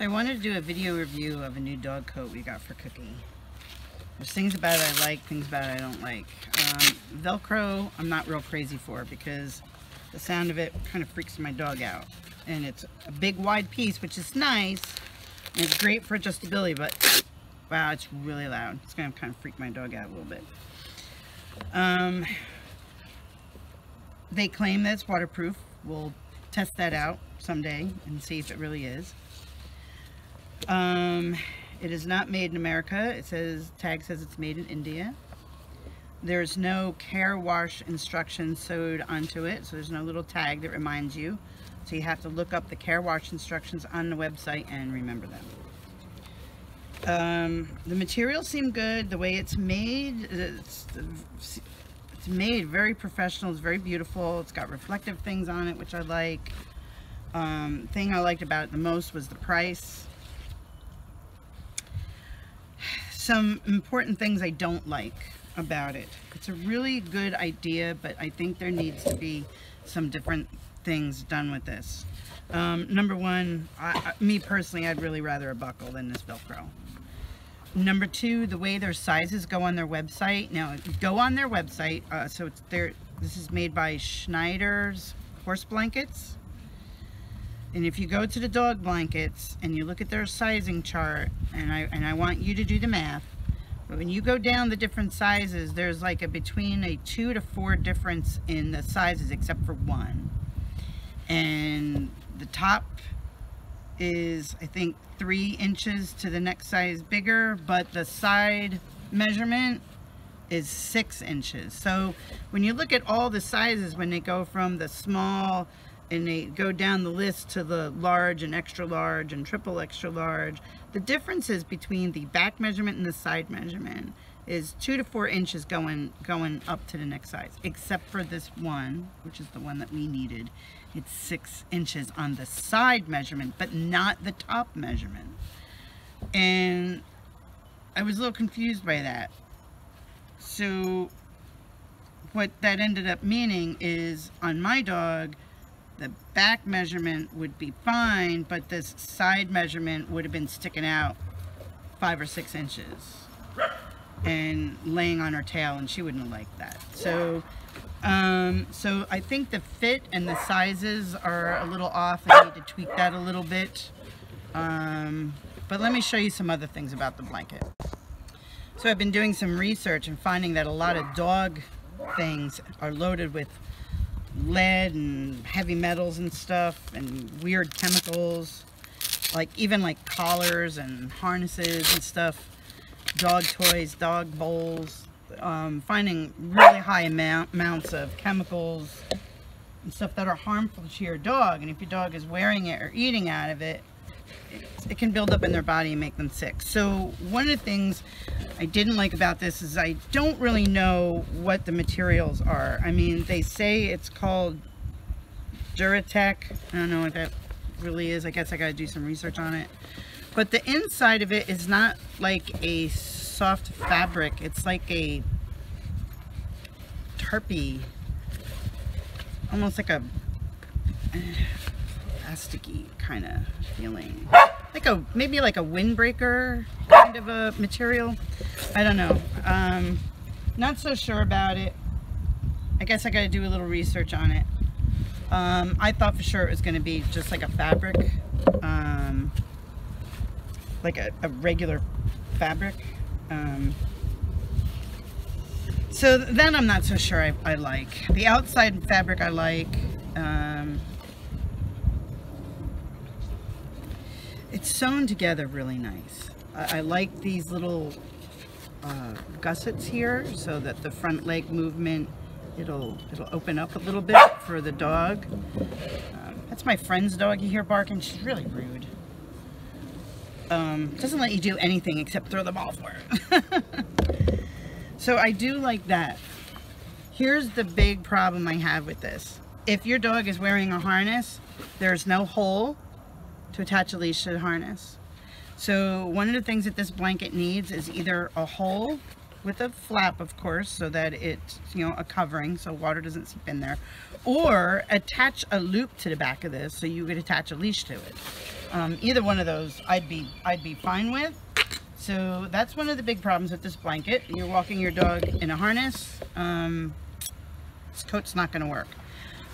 So I wanted to do a video review of a new dog coat we got for Cookie. There's things about it I like, things about it I don't like. Velcro, I'm not real crazy for because the sound of it kind of freaks my dog out. And it's a big wide piece, which is nice, and it's great for adjustability, but wow, it's really loud. It's going to kind of freak my dog out a little bit. They claim that it's waterproof. We'll test that out someday and see if it really is. It is not made in America. It says, tag says it's made in India. There's no care wash instructions sewed onto it, so there's no little tag that reminds you. So you have to look up the care wash instructions on the website and remember them. The materials seem good. The way it's made, it's made very professional. It's very beautiful. It's got reflective things on it, which I like. Thing I liked about it the most was the price. Some important things I don't like about it. It's a really good idea, but I think there needs to be some different things done with this. Number one, me personally, I'd really rather a buckle than this Velcro. Number two, the way their sizes go on their website. Now, go on their website. So it's there. This is made by Schneider's Horse Blankets. And if you go to the dog blankets and you look at their sizing chart, and I want you to do the math, but when you go down the different sizes, there's like between a 2 to 4 difference in the sizes, except for one. And the top is, I think, 3 inches to the next size bigger, but the side measurement is 6 inches. So when you look at all the sizes, when they go from the small and they go down the list to the large and extra large and triple extra large, the differences between the back measurement and the side measurement is 2 to 4 inches going up to the next size, except for this one, which is the one that we needed. It's 6 inches on the side measurement, but not the top measurement. And I was a little confused by that. So what that ended up meaning is on my dog, the back measurement would be fine, but this side measurement would have been sticking out 5 or 6 inches and laying on her tail, and she wouldn't have liked that. So so I think the fit and the sizes are a little off. I need to tweak that a little bit. But let me show you some other things about the blanket. So I've been doing some research and finding that a lot of dog things are loaded with lead and heavy metals and stuff and weird chemicals, like even like collars and harnesses and stuff, dog toys, dog bowls, finding really high amounts of chemicals and stuff that are harmful to your dog. And if your dog is wearing it or eating out of it, it can build up in their body and make them sick. So one of the things I didn't like about this is I don't really know what the materials are. I mean, they say it's called Duratec. I don't know what that really is. I guess I gotta do some research on it. But the inside of it is not like a soft fabric. It's like a tarpy, almost like a plasticky kind of feeling, like a maybe like a windbreaker kind of a material. I don't know. Not so sure about it. I guess I got to do a little research on it. I thought for sure it was going to be just like a fabric, like a regular fabric. So then I'm not so sure. I like the outside fabric. I like. It's sewn together really nice. I like these little gussets here so that the front leg movement, it'll open up a little bit for the dog. That's my friend's dog you hear barking. She's really rude. Doesn't let you do anything except throw the ball for her. So I do like that. Here's the big problem I have with this. If your dog is wearing a harness, there's no hole to attach a leash to the harness. So one of the things that this blanket needs is either a hole with a flap, of course, so that it's, you know, a covering so water doesn't seep in there, or attach a loop to the back of this so you could attach a leash to it. Either one of those I'd be fine with. So that's one of the big problems with this blanket. You're walking your dog in a harness, this coat's not going to work.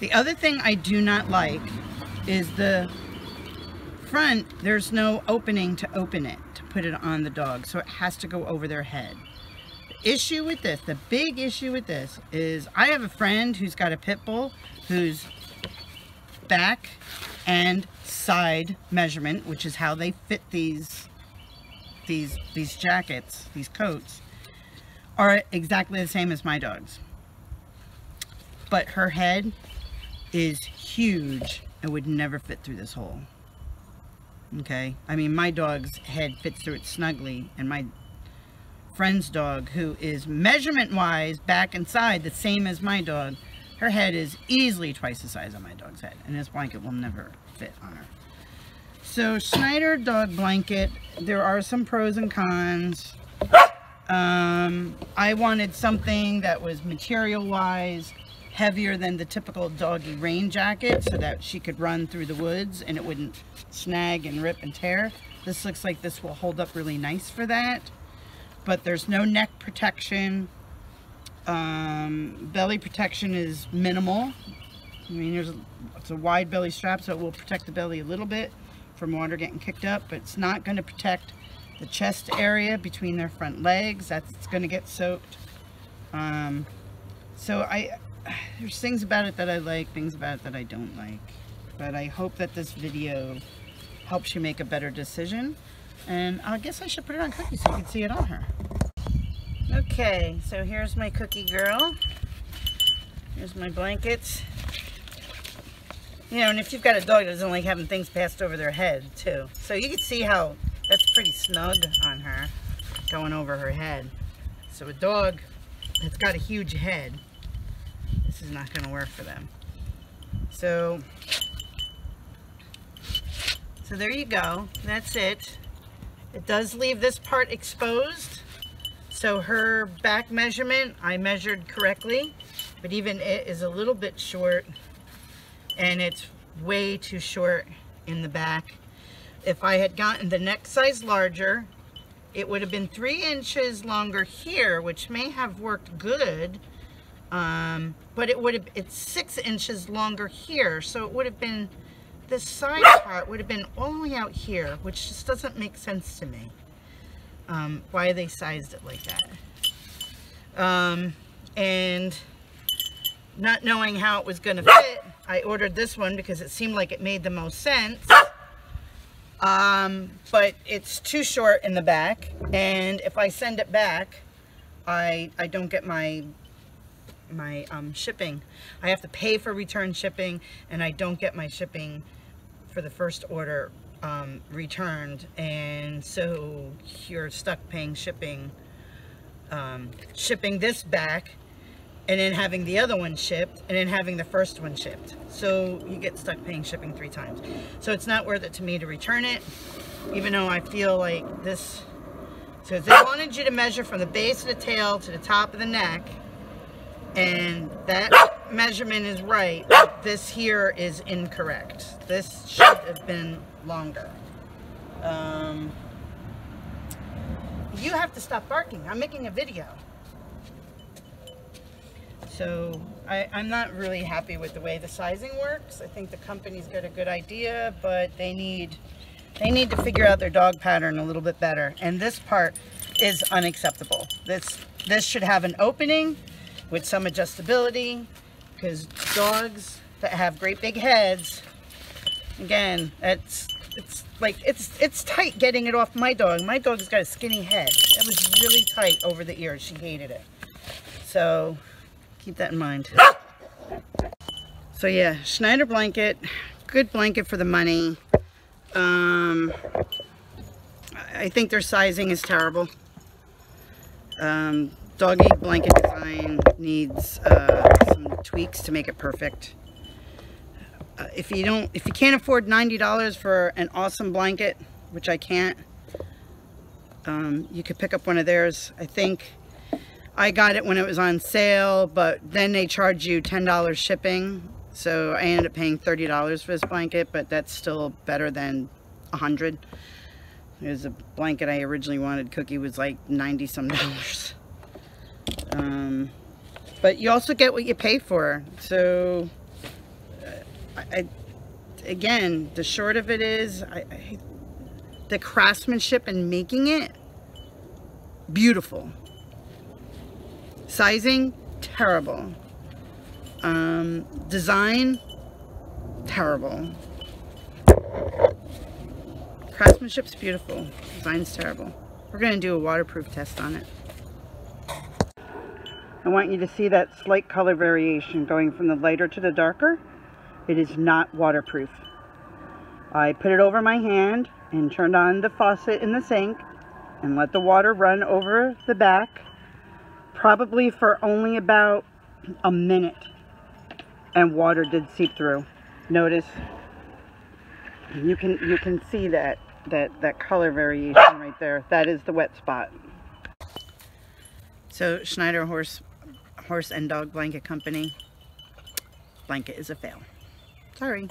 The other thing I do not like is the front, there's no opening to open it, to put it on the dog, so it has to go over their head. The issue with this, the big issue with this, is I have a friend who's got a pit bull whose back and side measurement, which is how they fit these jackets, these coats, are exactly the same as my dog's. But her head is huge and would never fit through this hole. Okay, I mean, my dog's head fits through it snugly, and my friend's dog, who is measurement-wise back and side the same as my dog, her head is easily twice the size of my dog's head, and this blanket will never fit on her. So Schneider dog blanket, there are some pros and cons. I wanted something that was material-wise heavier than the typical doggy rain jacket so that she could run through the woods and it wouldn't snag and rip and tear. This looks like this will hold up really nice for that, but there's no neck protection. Belly protection is minimal. I mean, it's a wide belly strap, so it will protect the belly a little bit from water getting kicked up, but it's not going to protect the chest area between their front legs. That's going to get soaked. There's things about it that I like, things about it that I don't like, but I hope that this video helps you make a better decision. And I guess I should put it on Cookie so you can see it on her. Okay, so here's my Cookie girl. Here's my blankets. You know, and if you've got a dog that doesn't like having things passed over their head too, so you can see how that's pretty snug on her, going over her head. So a dog that's got a huge head, this is not going to work for them. So there you go. That's it. It does leave this part exposed. So her back measurement, I measured correctly, but even it is a little bit short, and it's way too short in the back. If I had gotten the neck size larger, it would have been 3 inches longer here, which may have worked good. But it's 6 inches longer here, so it would have been, this side part would have been only out here, which just doesn't make sense to me. Why they sized it like that. And not knowing how it was going to fit, I ordered this one because it seemed like it made the most sense. But it's too short in the back, and if I send it back, I don't get my shipping. I have to pay for return shipping, and I don't get my shipping for the first order returned, and so you're stuck paying shipping this back, and then having the other one shipped, and then having the first one shipped, so you get stuck paying shipping 3 times. So it's not worth it to me to return it, even though I feel like this. So they wanted you to measure from the base of the tail to the top of the neck, and that measurement is right. This here is incorrect. This should have been longer. You have to stop barking. I'm making a video. So I'm not really happy with the way the sizing works. I think the company's got a good idea, but they need to figure out their dog pattern a little bit better. And this part is unacceptable. This should have an opening with some adjustability, because dogs that have great big heads, again, it's tight getting it off my dog. My dog's got a skinny head. It was really tight over the ears. She hated it. So keep that in mind. So yeah, Schneider blanket, good blanket for the money. I think their sizing is terrible. Doggy blanket design needs some tweaks to make it perfect. If you can't afford $90 for an awesome blanket, which I can't, you could pick up one of theirs. I think I got it when it was on sale, but then they charge you $10 shipping. So I ended up paying $30 for this blanket, but that's still better than $100. There's a blanket I originally wanted, Cookie, was like $90 some. But you also get what you pay for. So again, the short of it is the craftsmanship in making it, beautiful. Sizing, terrible. Design, terrible. Craftsmanship's beautiful, design's terrible. We're gonna do a waterproof test on it. I want you to see that slight color variation going from the lighter to the darker. It is not waterproof. I put it over my hand and turned on the faucet in the sink and let the water run over the back, probably for only about a minute, and water did seep through. Notice, you can see that color variation right there. That is the wet spot. So Schneider Horse and Dog Blanket Company, blanket is a fail. Sorry.